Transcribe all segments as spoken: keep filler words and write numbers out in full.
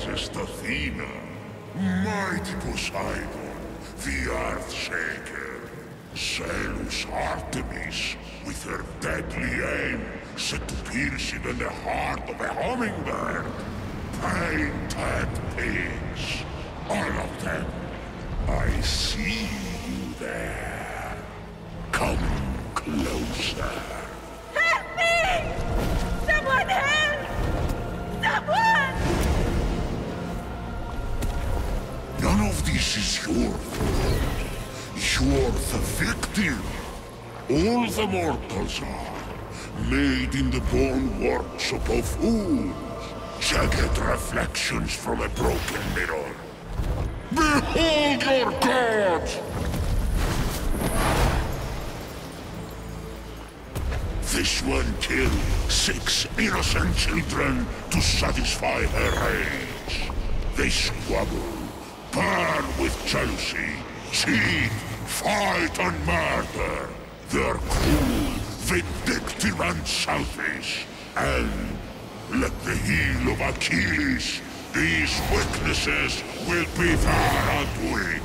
possessest Athena, mighty Poseidon, the Earth Shaker, zealous Artemis, with her deadly aim set to pierce even the heart of a hummingbird, painted pigs, all of them. I see you there. Come closer. Help me! Someone help! Someone! None of this is your fault. You're the victim. All the mortals are, made in the bone workshop of fools. Jagged reflections from a broken mirror. Behold your god! This one killed six innocent children to satisfy her rage. They squabble, burn with jealousy, cheat, fight and murder. They're cruel, vindictive and selfish. And let the heel of Achilles, these witnesses will be their undoing.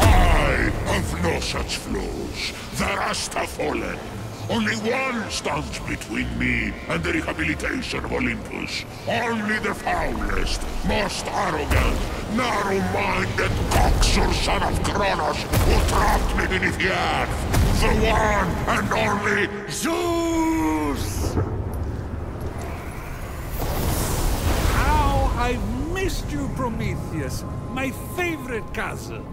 I have no such flaws. The rest have fallen. Only one stands between me and the rehabilitation of Olympus. Only the foulest, most arrogant, narrow-minded cocksure son of Kronos who trapped me beneath the earth. The one and only Zeus! I've missed you, Prometheus, my favorite cousin.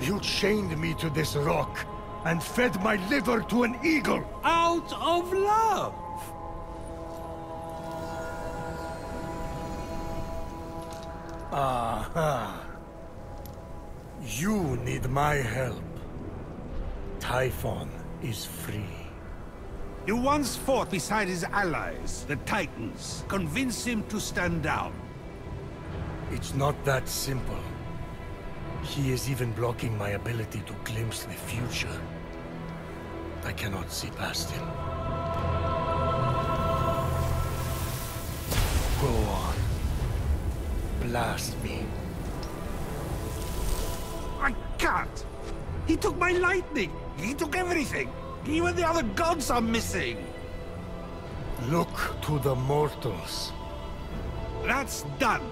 You chained me to this rock and fed my liver to an eagle. Out of love. Aha. You need my help. Typhon is free. You once fought beside his allies, the Titans. Convince him to stand down. It's not that simple. He is even blocking my ability to glimpse the future. I cannot see past him. Go on. Blast me. I can't! He took my lightning! He took everything! Even the other gods are missing! Look to the mortals. That's done!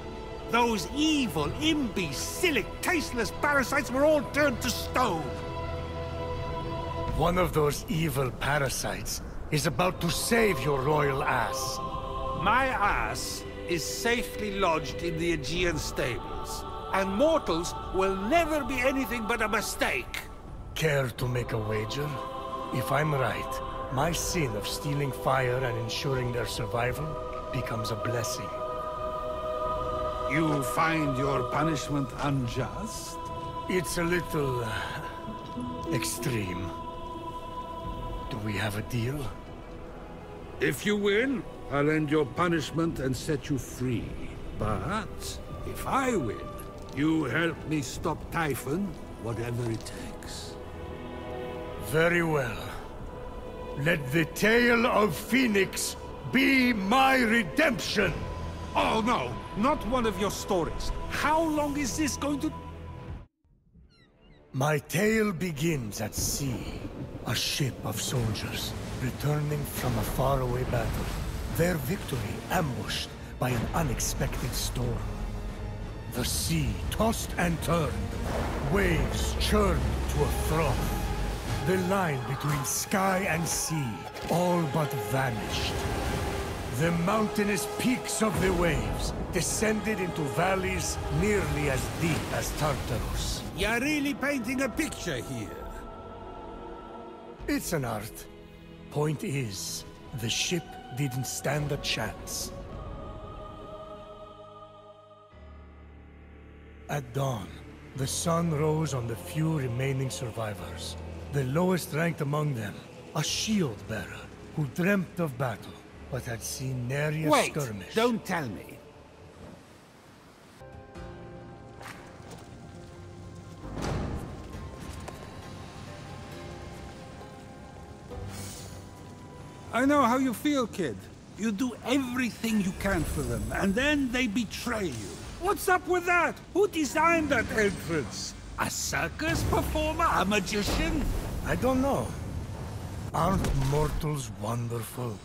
Those evil, imbecilic, tasteless parasites were all turned to stone! One of those evil parasites is about to save your royal ass. My ass is safely lodged in the Aegean stables, and mortals will never be anything but a mistake. Care to make a wager? If I'm right, my sin of stealing fire and ensuring their survival becomes a blessing. You find your punishment unjust? It's a little uh, extreme. Do we have a deal? If you win, I'll end your punishment and set you free. But if I win, you help me stop Typhon, whatever it takes. Very well. Let the tale of Fenyx be my redemption! Oh no, not one of your stories. How long is this going to... My tale begins at sea. A ship of soldiers returning from a faraway battle. Their victory ambushed by an unexpected storm. The sea tossed and turned. Waves churned to a froth. The line between sky and sea all but vanished. The mountainous peaks of the waves descended into valleys nearly as deep as Tartarus. You're really painting a picture here. It's an art. Point is, the ship didn't stand a chance. At dawn, the sun rose on the few remaining survivors. The lowest ranked among them, a shield-bearer who dreamt of battle, but had seen nary a skirmish. Wait! Don't tell me! I know how you feel, kid. You do everything you can for them, and then they betray you. What's up with that? Who designed that entrance? A circus performer? A magician? I don't know. Aren't mortals wonderful?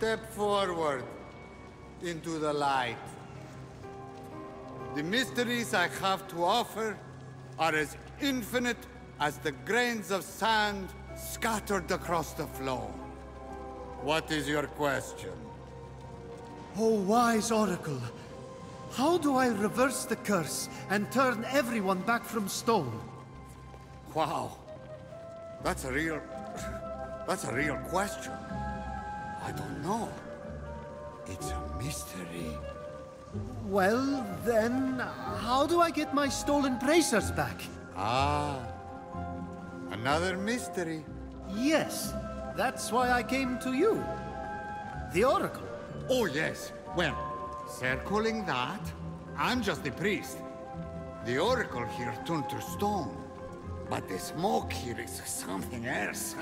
Step forward into the light. The mysteries I have to offer are as infinite as the grains of sand scattered across the floor. What is your question? Oh, wise Oracle, how do I reverse the curse and turn everyone back from stone? Wow, that's a real... that's a real question. I don't know. It's a mystery. Well, then, how do I get my stolen bracers back? Ah, another mystery. Yes, that's why I came to you, the Oracle. Oh, yes. Well, circling that, I'm just the priest. The Oracle here turned to stone, but the smoke here is something else.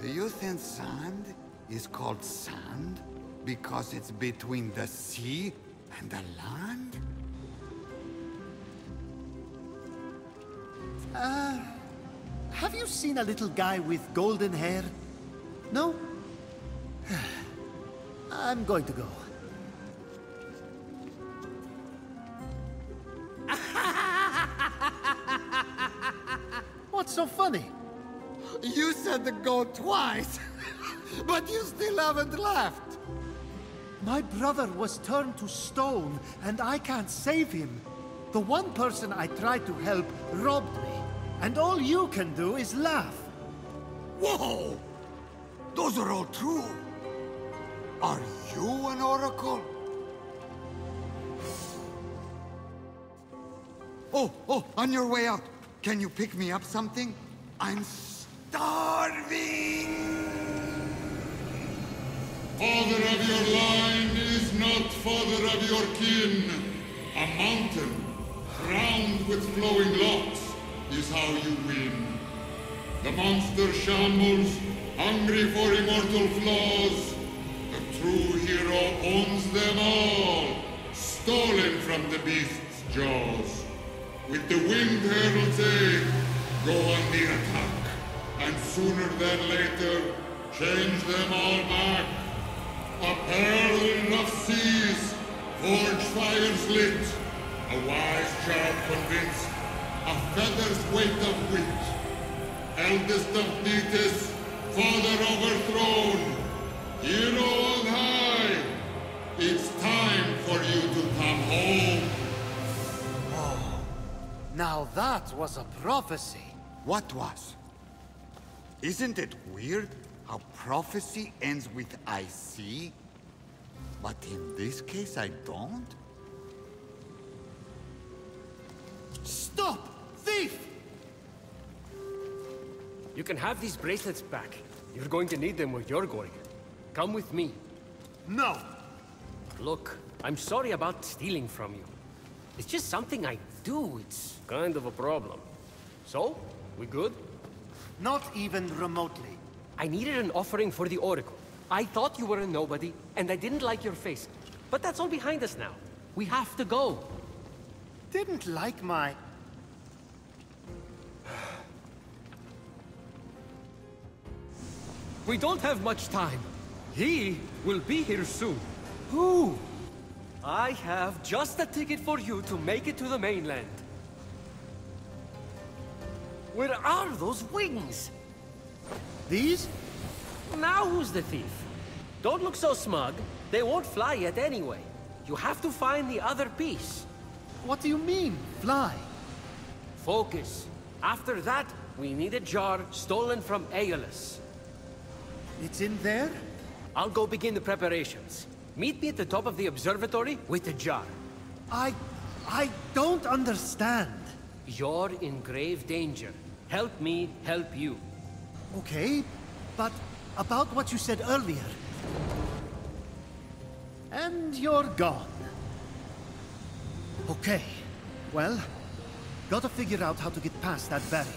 Do you think sand is called sand because it's between the sea and the land? Uh, have you seen a little guy with golden hair? No? I'm going to go. What's so funny? You said to go twice. But you still haven't left! My brother was turned to stone, and I can't save him. The one person I tried to help robbed me, and all you can do is laugh. Whoa! Those are all true! Are you an oracle? Oh, oh, on your way out, can you pick me up something? I'm starving! Father of your line is not father of your kin. A mountain, crowned with flowing locks, is how you win. The monster shambles, hungry for immortal flaws. The true hero owns them all, stolen from the beast's jaws. With the winged herald's aid, go on the attack, and sooner than later, change them all back. A pearl of seas, forge fires lit, a wise child convinced, a feather's weight of wit. Eldest of Thetis, father overthrown, hero on high, it's time for you to come home. Oh, now that was a prophecy. What was? Isn't it weird? How prophecy ends with I see, but in this case I don't? Stop! Thief! You can have these bracelets back. You're going to need them where you're going. Come with me. No! Look, I'm sorry about stealing from you. It's just something I do. It's kind of a problem. So, we good? Not even remotely. I needed an offering for the Oracle. I thought you were a nobody, and I didn't like your face. But that's all behind us now. We have to go. Didn't like my... We don't have much time. He will be here soon. Who? I have just a ticket for you to make it to the mainland. Where are those wings? These? Now who's the thief? Don't look so smug. They won't fly yet anyway. You have to find the other piece. What do you mean, fly? Focus. After that, we need a jar stolen from Aeolus. It's in there? I'll go begin the preparations. Meet me at the top of the observatory with a jar. I... I don't understand. You're in grave danger. Help me help you. Okay, but about what you said earlier. And you're gone. Okay. Well, gotta figure out how to get past that barrier.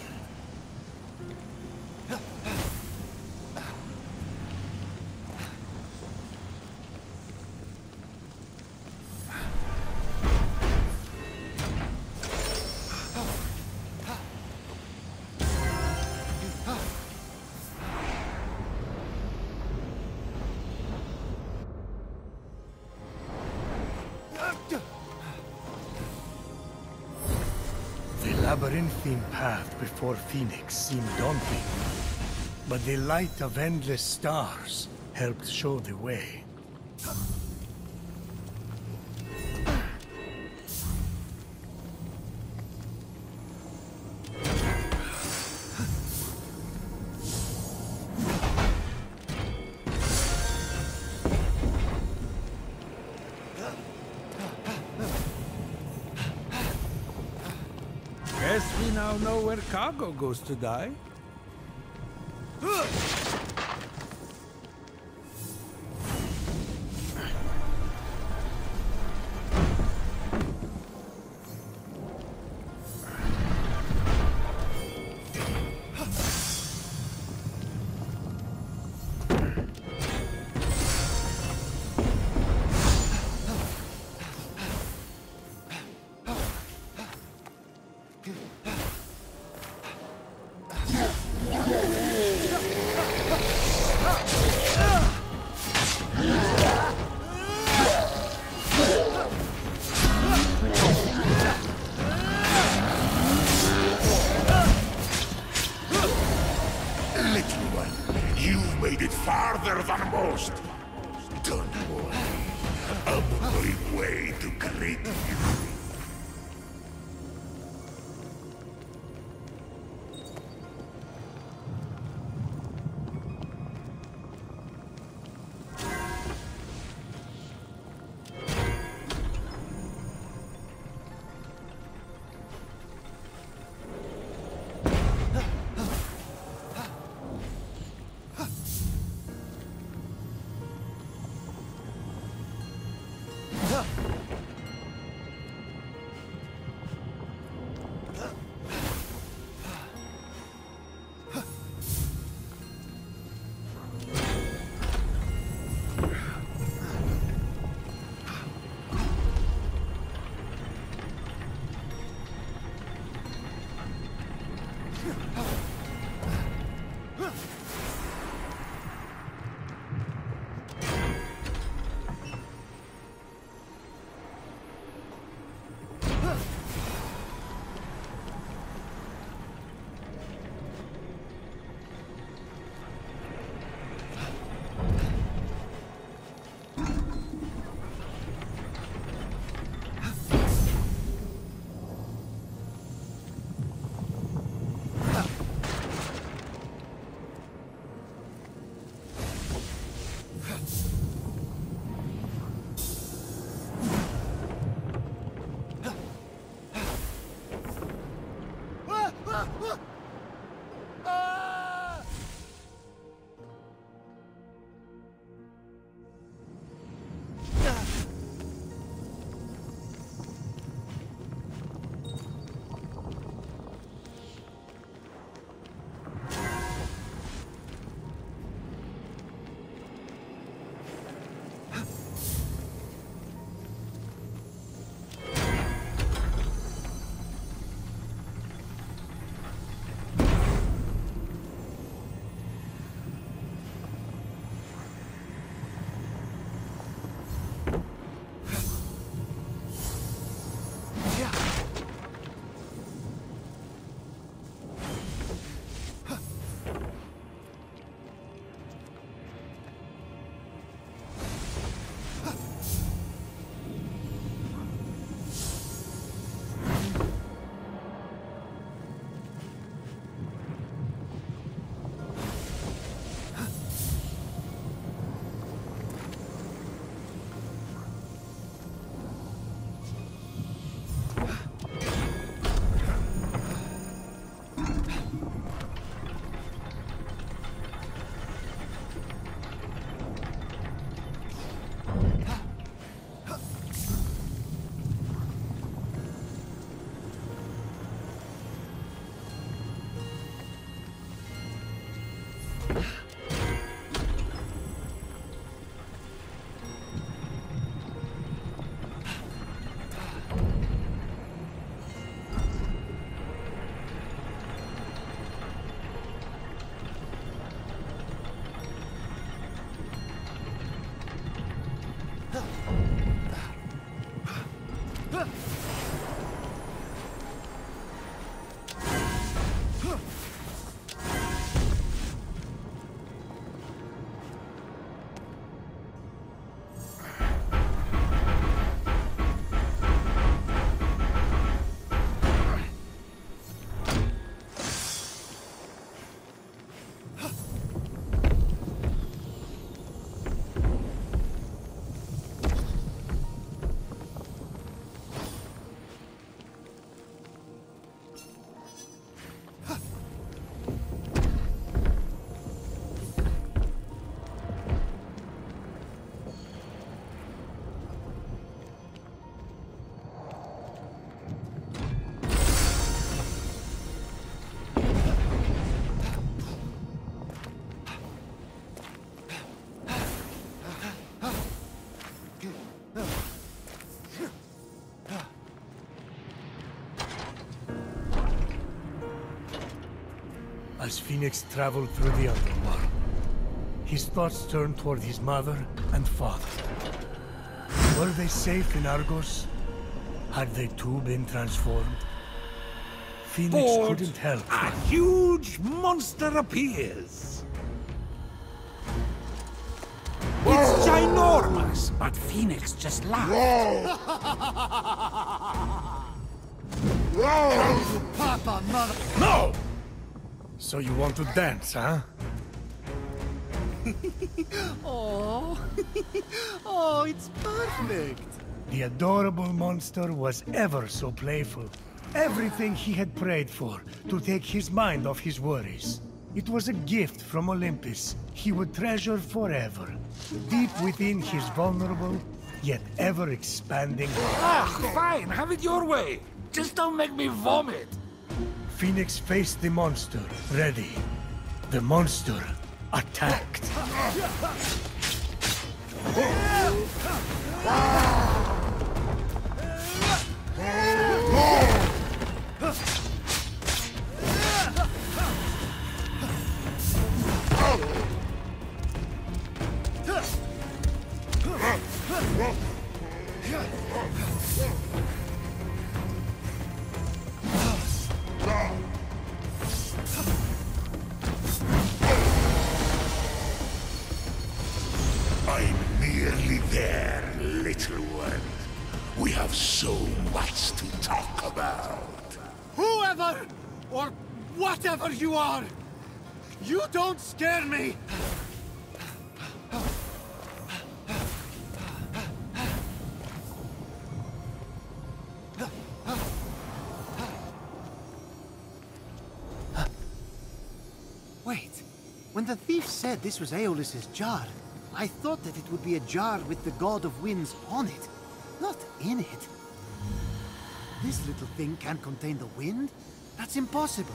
Labyrinthine path before Fenyx seemed daunting, but the light of endless stars helped show the way. Cargo goes to die. as Fenyx traveled through the underworld, his thoughts turned toward his mother and father. Were they safe in Argos? Had they too been transformed? Fenyx Ford, couldn't help him. A huge monster appears! Whoa. It's ginormous, but Fenyx just laughed. Whoa. Whoa. Papa, mother... No! So you want to dance, huh? Oh, oh, it's perfect! The adorable monster was ever so playful. Everything he had prayed for, to take his mind off his worries. It was a gift from Olympus he would treasure forever. Deep within his vulnerable, yet ever-expanding... Ah, fine! Have it your way! Just don't make me vomit! Fenyx faced the monster, ready. The monster attacked. You are! You don't scare me! Wait. When the thief said this was Aeolus's jar, I thought that it would be a jar with the god of winds on it, not in it. This little thing can't contain the wind? That's impossible.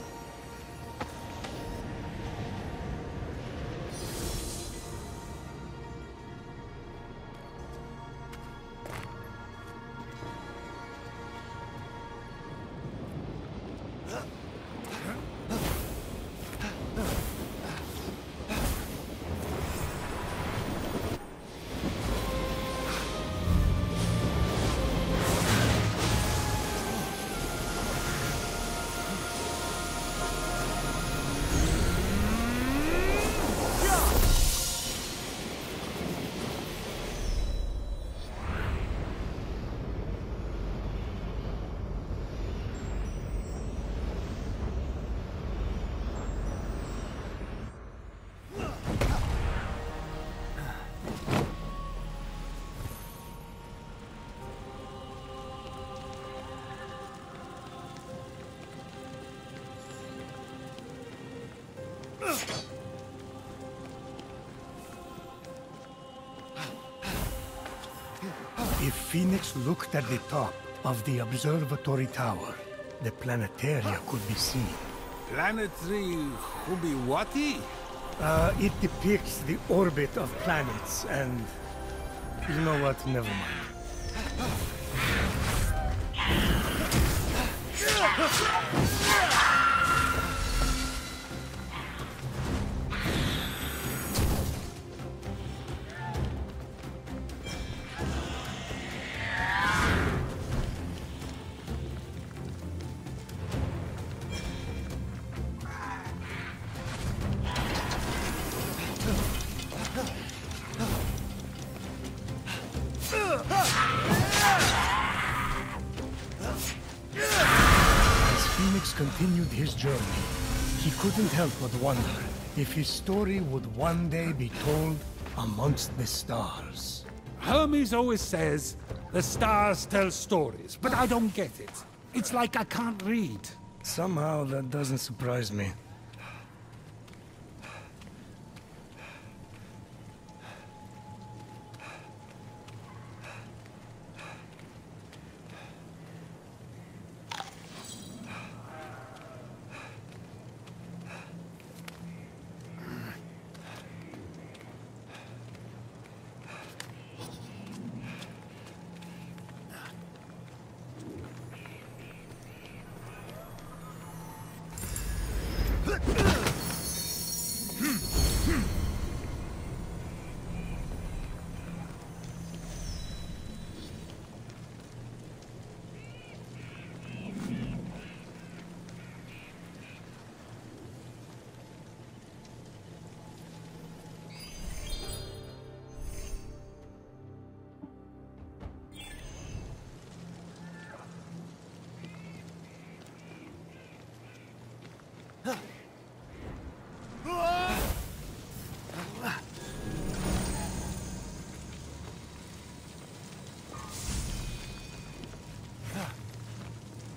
Fenyx looked at the top of the observatory tower. The planetaria could be seen. Planetary... Hubiwati? Uh, it depicts the orbit of planets and... You know what? Never mind. His journey, he couldn't help but wonder if his story would one day be told amongst the stars. Hermes always says, the stars tell stories, but I don't get it. It's like I can't read. Somehow that doesn't surprise me.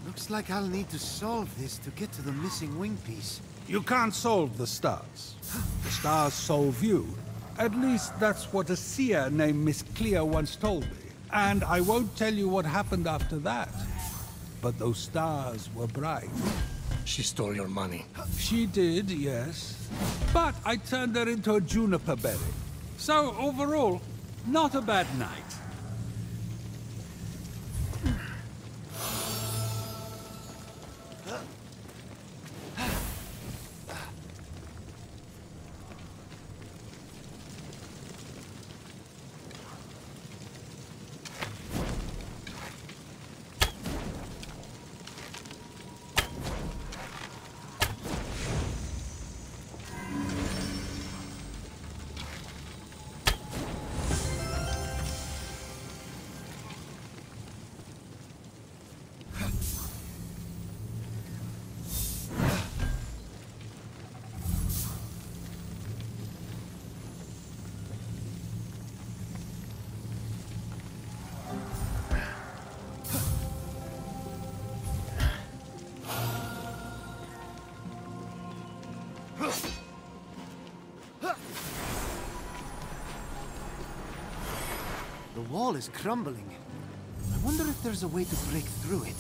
Looks like I'll need to solve this to get to the missing wing piece. You can't solve the stars. The stars solve you. At least that's what a seer named Miss Clea once told me. And I won't tell you what happened after that. But those stars were bright. She stole your money. She did, yes. But I turned her into a juniper berry. So overall, not a bad night. The wall is crumbling. I wonder if there's a way to break through it.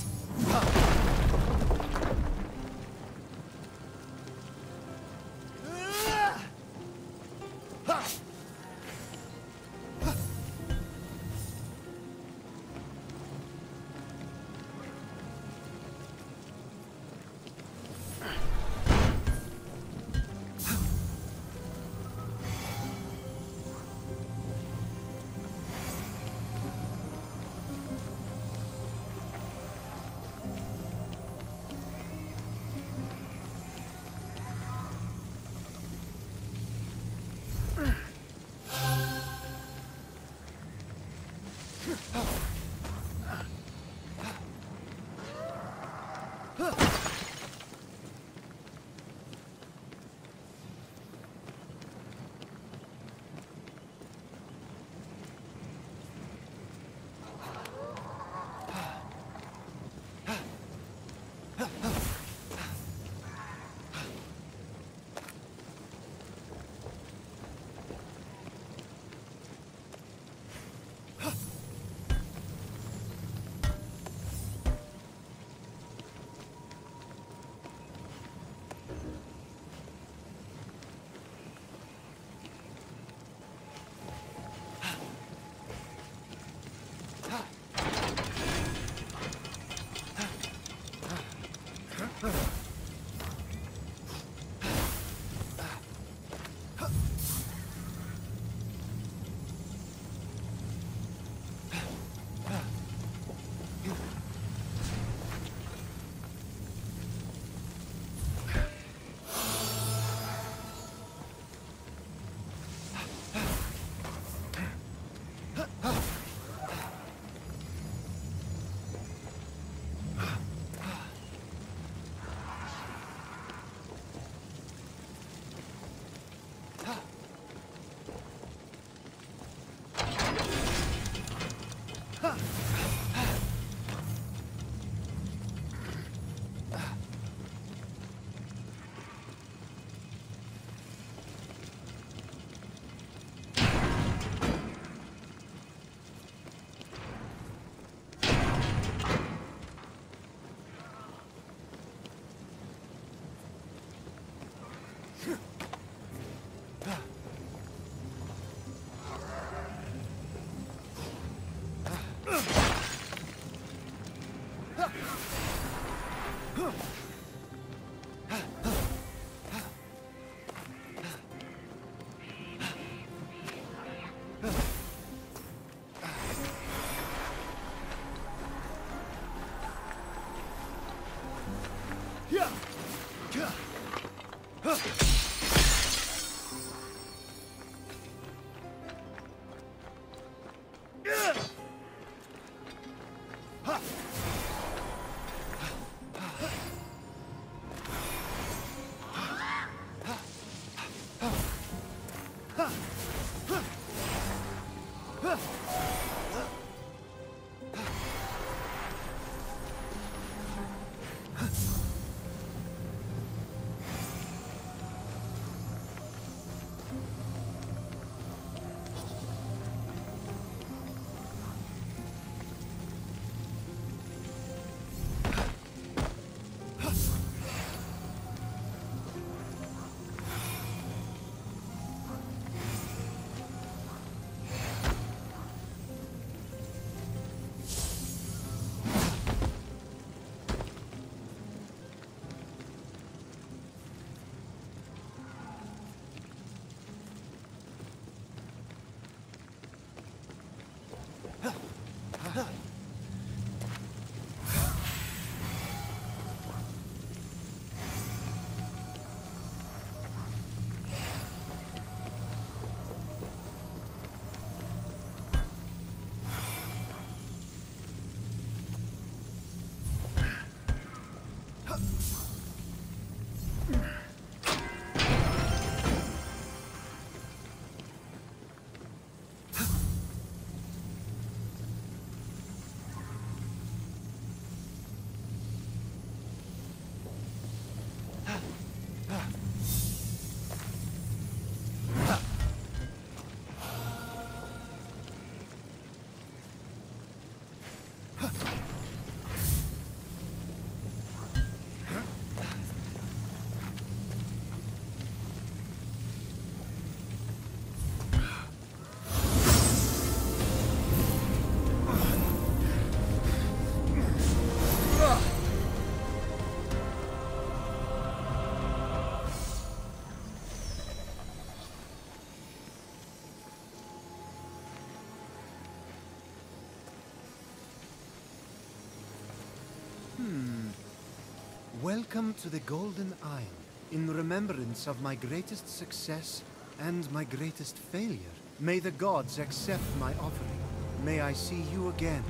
Welcome to the Golden Isle, in remembrance of my greatest success and my greatest failure. May the gods accept my offering. May I see you again.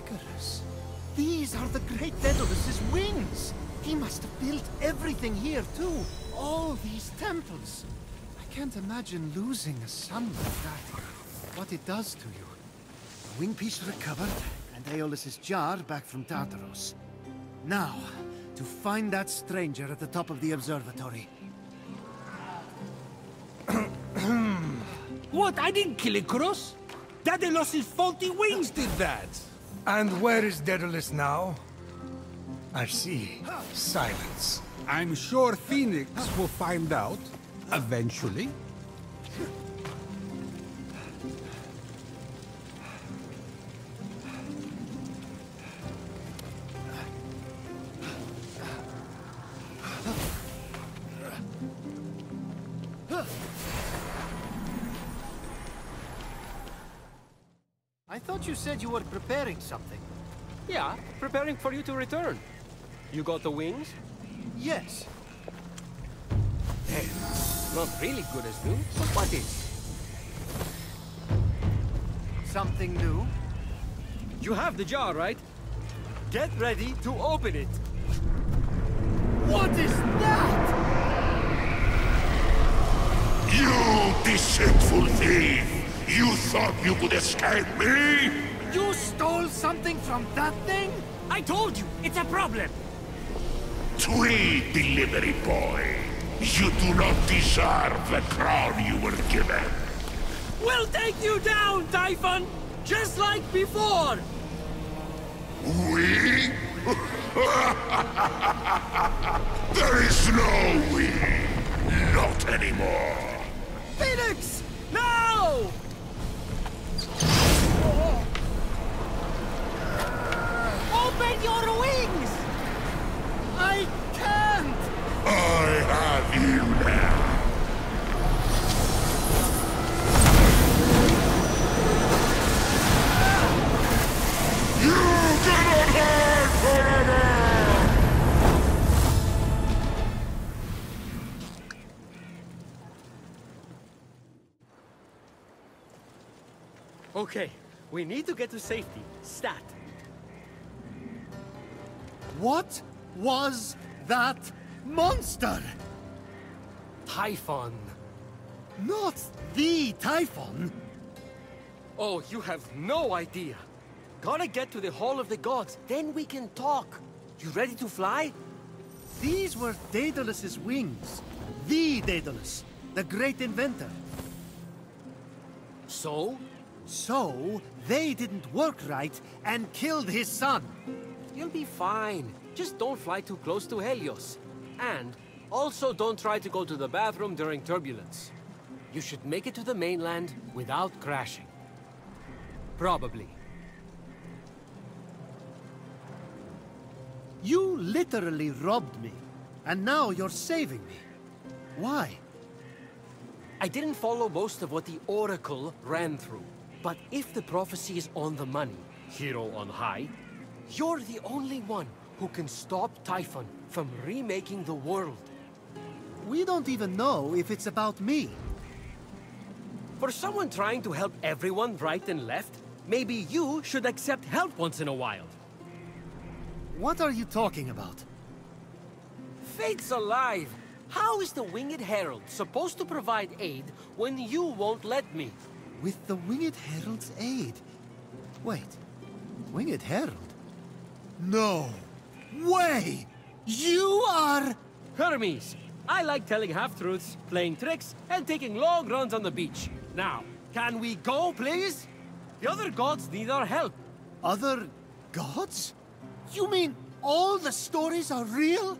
Icarus, these are the great Daedalus' wings! He must have built everything here too, all these temples. I can't imagine losing a son like that, what it does to you. The wing piece recovered, and Aeolus' jar back from Tartarus. Now, to find that stranger at the top of the observatory. What? I didn't kill Icarus! Daedalus' faulty wings did that! And where is Daedalus now? I see. Silence. I'm sure Fenyx will find out, eventually. I thought you said you were preparing something. Yeah, preparing for you to return. You got the wings? Yes. Not really good as new, but what is? Something new? You have the jar, right? Get ready to open it. What is that? You deceitful thief! You thought you could escape me? You stole something from that thing? I told you, it's a problem. Tweet, delivery boy. You do not deserve the crown you were given. We'll take you down, Typhon! Just like before! We? There is no we! Not anymore! Fenyx! No! Open your wings! I can't! I have you now! You cannot hide forever! Okay, we need to get to safety. Stat. What was that monster? Typhon. Not the Typhon. Oh, you have no idea. Gotta get to the Hall of the Gods, then we can talk. You ready to fly? These were Daedalus' wings. The Daedalus, the great inventor. So? So, they didn't work right and killed his son. You'll be fine. Just don't fly too close to Helios. And also don't try to go to the bathroom during turbulence. You should make it to the mainland without crashing. Probably. You literally robbed me, and now you're saving me. Why? I didn't follow most of what the Oracle ran through. But if the prophecy is on the money, hero on high, you're the only one who can stop Typhon from remaking the world. We don't even know if it's about me. For someone trying to help everyone right and left, maybe you should accept help once in a while. What are you talking about? Fate's alive! How is the Winged Herald supposed to provide aid when you won't let me? With the Winged Herald's aid? Wait, Winged Herald? No way! You are... Hermes! I like telling half-truths, playing tricks, and taking long runs on the beach. Now, can we go, please? The other gods need our help. Other gods? You mean all the stories are real?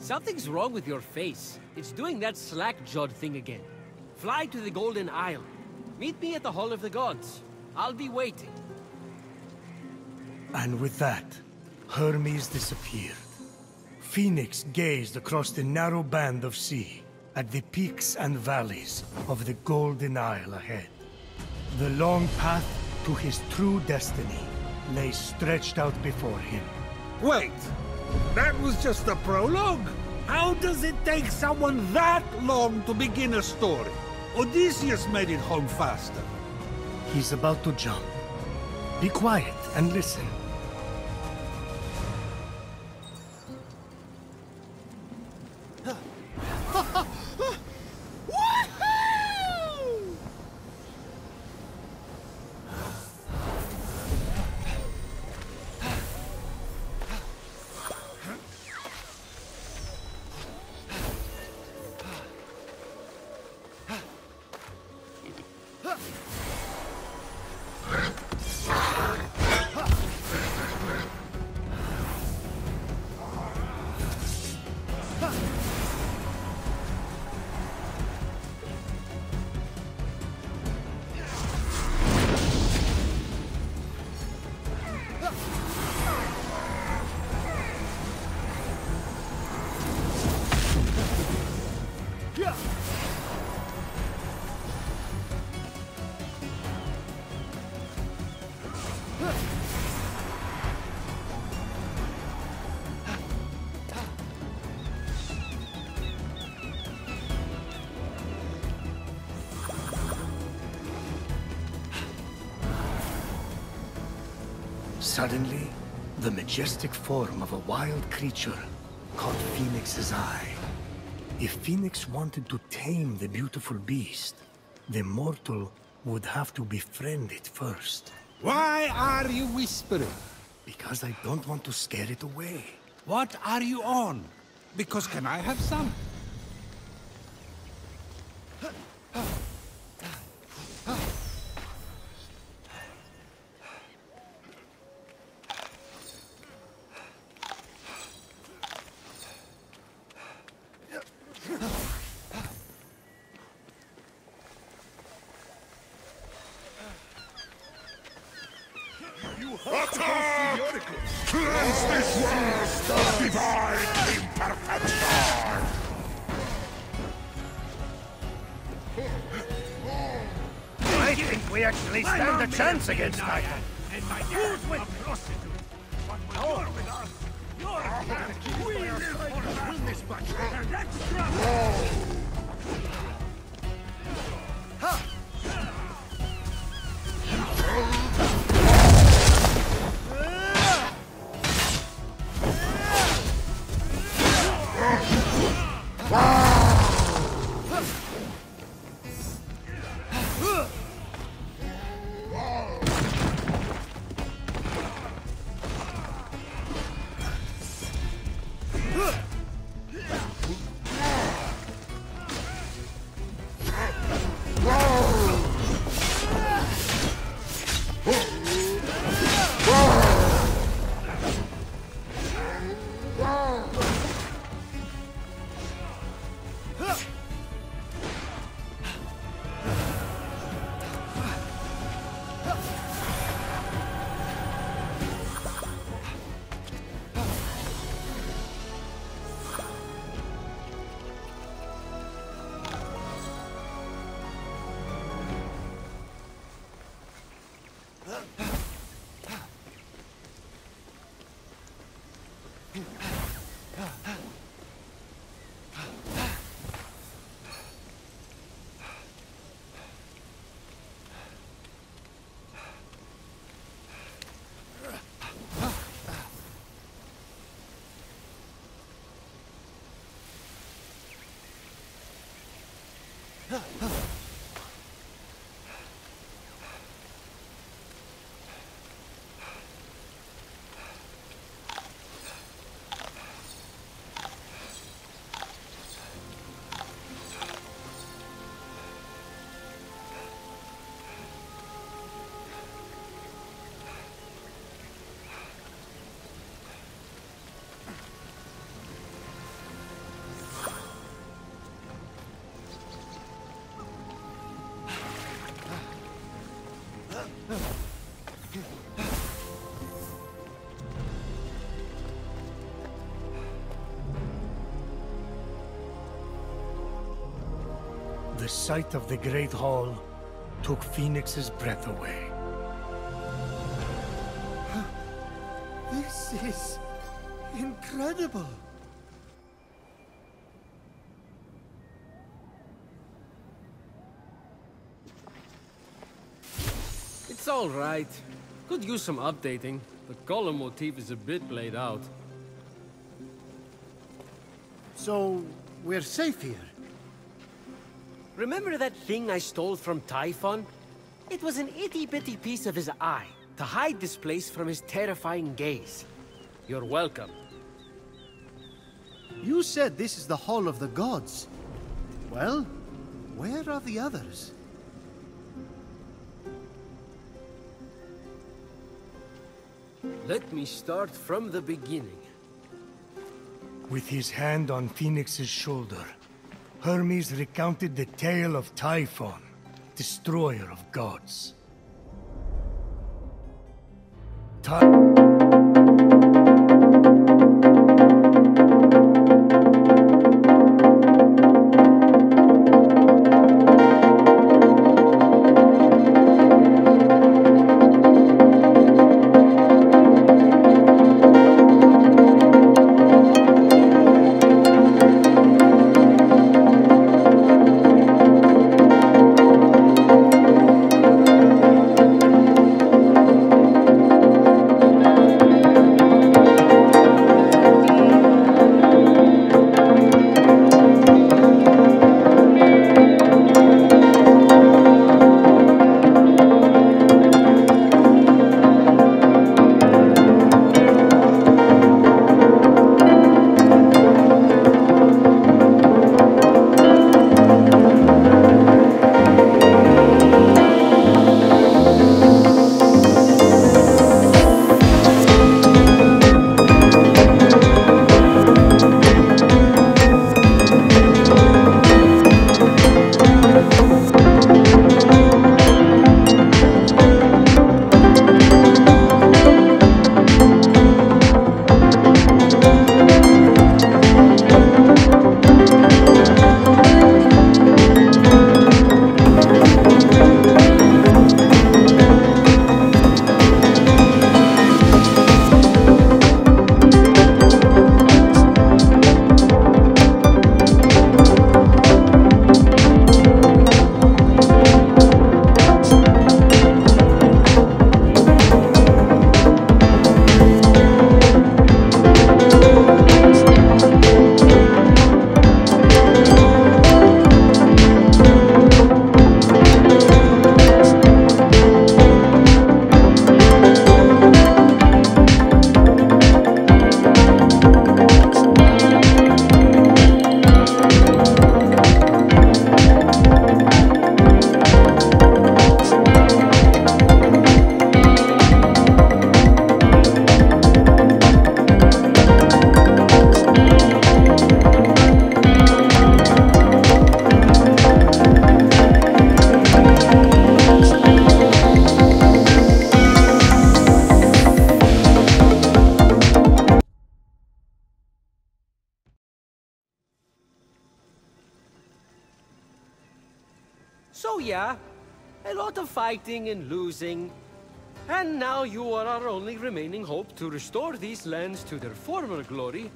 Something's wrong with your face. It's doing that slack-jawed thing again. Fly to the Golden Isle. Meet me at the Hall of the Gods. I'll be waiting. And with that, Hermes disappeared. Fenyx gazed across the narrow band of sea at the peaks and valleys of the Golden Isle ahead. The long path to his true destiny lay stretched out before him. Wait! That was just the prologue? How does it take someone that long to begin a story? Odysseus made it home faster. He's about to jump. Be quiet and listen. Suddenly, the majestic form of a wild creature caught Fenyx's eye. If Fenyx wanted to tame the beautiful beast, the mortal would have to befriend it first. Why are you whispering? Because I don't want to scare it away. What are you on? Because can I have some? Chance against Titan. Who's with prostitute? But you're with us. You're a we will win this battle. Let's grab. The sight of the Great Hall took Fenyx's breath away. Huh. This is incredible. It's all right. Could use some updating. The column motif is a bit played out. So, we're safe here. Remember that thing I stole from Typhon? It was an itty-bitty piece of his eye, to hide this place from his terrifying gaze. You're welcome. You said this is the Hall of the Gods. Well, where are the others? Let me start from the beginning. With his hand on Fenyx's shoulder, Hermes recounted the tale of Typhon, destroyer of gods. Ty- Fighting and losing, and now you are our only remaining hope to restore these lands to their former glory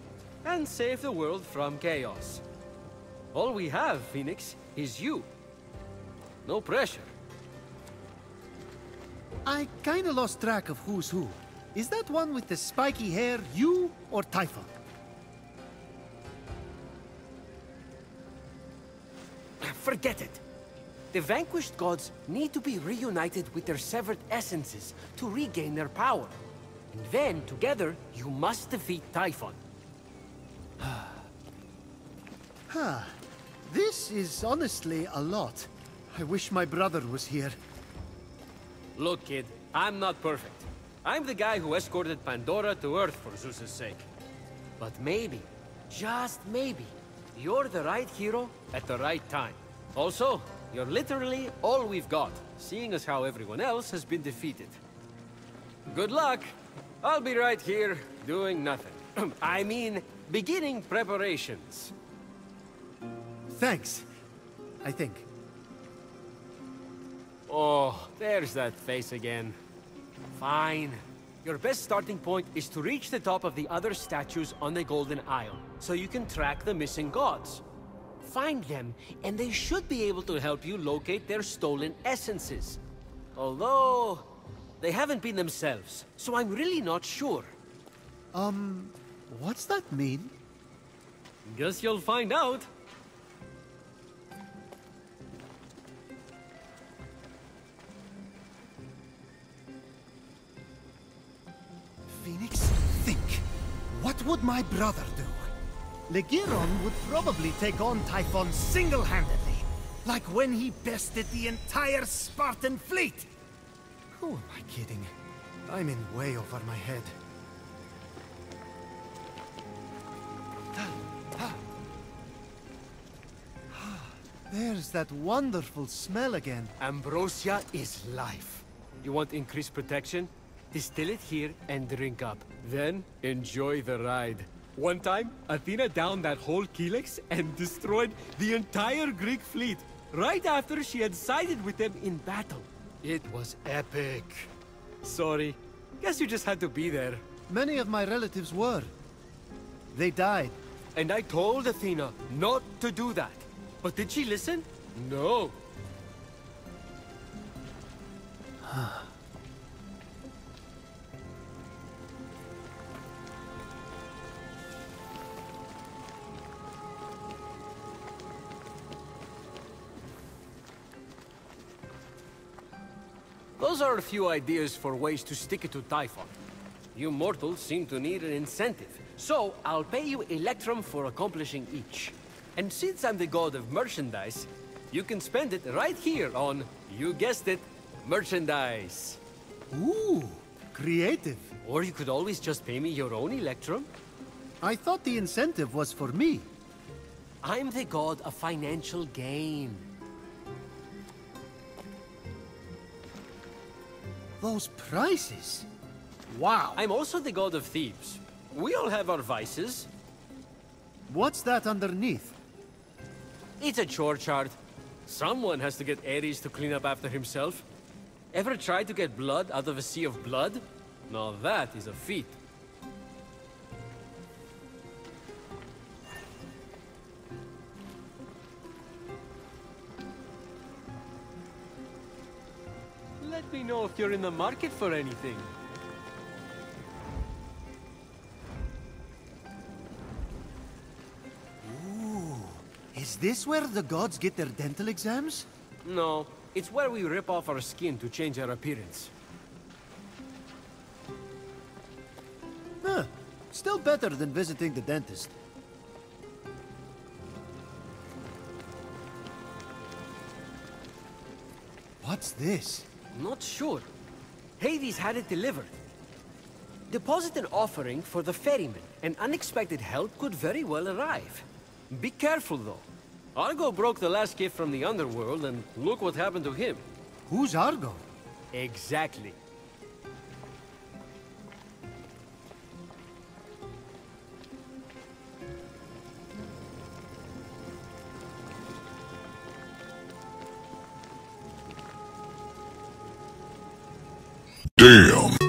and save the world from chaos. All we have, Fenyx, is you. No pressure. I kinda lost track of who's who. Is that one with the spiky hair you or Typhon? Forget it. The vanquished gods need to be reunited with their severed essences to regain their power. And then, together, you must defeat Typhon. Huh. This is honestly a lot. I wish my brother was here. Look, kid, I'm not perfect. I'm the guy who escorted Pandora to Earth for Zeus's sake. But maybe, just maybe, you're the right hero at the right time. Also, you're literally all we've got, seeing as how everyone else has been defeated. Good luck! I'll be right here, doing nothing. I mean, beginning preparations. Thanks, I think. Oh, there's that face again. Fine. Your best starting point is to reach the top of the other statues on the Golden Isle, so you can track the missing gods. Find them, and they should be able to help you locate their stolen essences. Although, they haven't been themselves, so I'm really not sure. Um, what's that mean? Guess you'll find out. Fenyx, think. What would my brother do? Legiron would probably take on Typhon single-handedly, like when he bested the entire Spartan fleet! Who am I kidding? I'm in way over my head. There's that wonderful smell again. Ambrosia is life. You want increased protection? Distill it here and drink up. Then, enjoy the ride. One time, Athena downed that whole kylix and destroyed the entire Greek fleet, right after she had sided with them in battle. It was epic. Sorry. Guess you just had to be there. Many of my relatives were. They died. And I told Athena not to do that. But did she listen? No. Those are a few ideas for ways to stick it to Typhon. You mortals seem to need an incentive, so I'll pay you Electrum for accomplishing each. And since I'm the god of merchandise, you can spend it right here on, you guessed it, merchandise. Ooh, creative. Or you could always just pay me your own Electrum. I thought the incentive was for me. I'm the god of financial gain. Those prices! Wow! I'm also the god of thieves. We all have our vices. What's that underneath? It's a chore chart. Someone has to get Ares to clean up after himself. Ever tried to get blood out of a sea of blood? Now that is a feat. Let me know if you're in the market for anything. Is this where the gods get their dental exams? No, it's where we rip off our skin to change our appearance. Huh. Still better than visiting the dentist. What's this? Not sure. Hades had it delivered. Deposit an offering for the ferryman, and unexpected help could very well arrive. Be careful, though. Argo broke the last gift from the underworld, and look what happened to him. Who's Argo? Exactly. Damn.